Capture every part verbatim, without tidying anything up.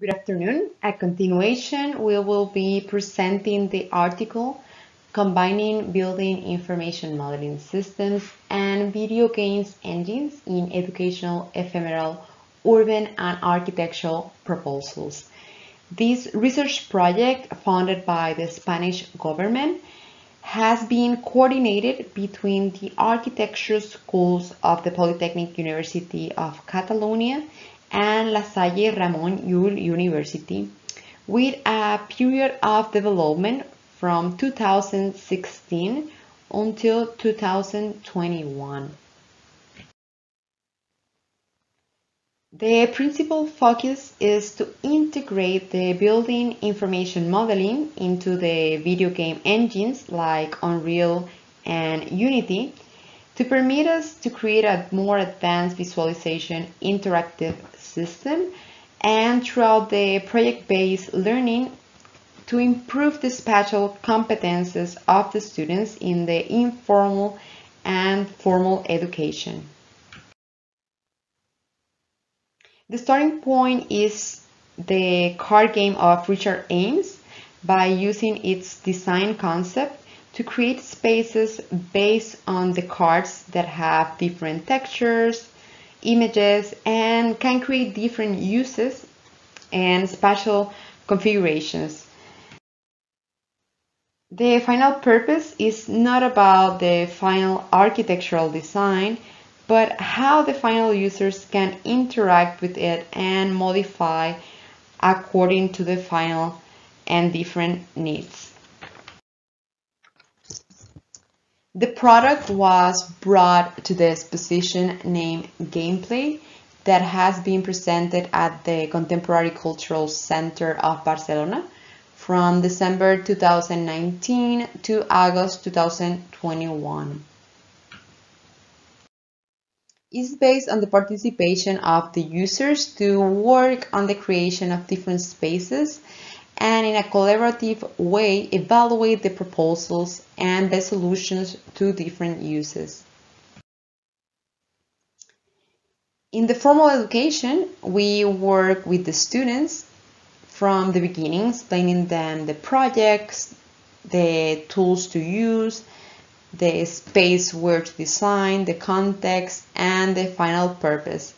Good afternoon. At continuation, we will be presenting the article Combining Building Information Modeling Systems and Video Games Engines in Educational, Ephemeral, Urban and Architectural Proposals. This research project, funded by the Spanish government, has been coordinated between the architecture schools of the Polytechnic University of Catalonia and La Salle Ramon Llull University, with a period of development from two thousand sixteen until two thousand twenty-one. The principal focus is to integrate the building information modeling into the video game engines like Unreal and Unity to permit us to create a more advanced visualization interactive system, and throughout the project-based learning to improve the spatial competences of the students in the informal and formal education. The starting point is the card game of Richard Ames by using its design concept to create spaces based on the cards that have different textures, images, and can create different uses and spatial configurations. The final purpose is not about the final architectural design, but how the final users can interact with it and modify according to the final and different needs. The product was brought to the exposition named Gameplay that has been presented at the Contemporary Cultural Center of Barcelona from December two thousand nineteen to August two thousand twenty-one. It's based on the participation of the users to work on the creation of different spaces and in a collaborative way evaluate the proposals and the solutions to different uses. In the formal education, we work with the students from the beginning, explaining them the projects, the tools to use, the space where to design, the context, and the final purpose.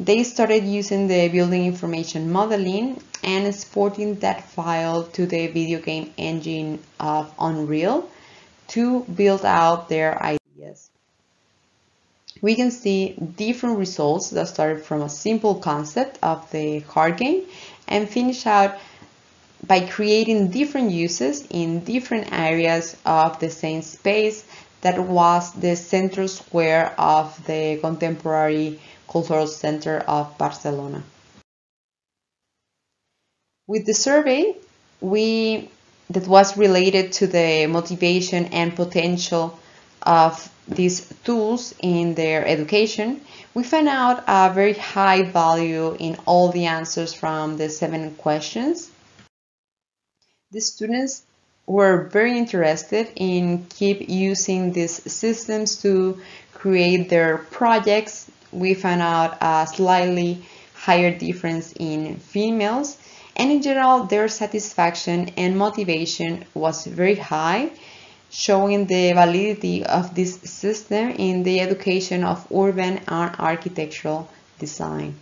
They started using the building information modeling and exporting that file to the video game engine of Unreal to build out their ideas. We can see different results that started from a simple concept of the card game and finish out by creating different uses in different areas of the same space that was the central square of the Contemporary Cultural Center of Barcelona. With the survey we, that was related to the motivation and potential of these tools in their education, we found out a very high value in all the answers from the seven questions. The students were very interested in keep using these systems to create their projects. We found out a slightly higher difference in females, and in general their satisfaction and motivation was very high, showing the validity of this system in the education of urban and architectural design.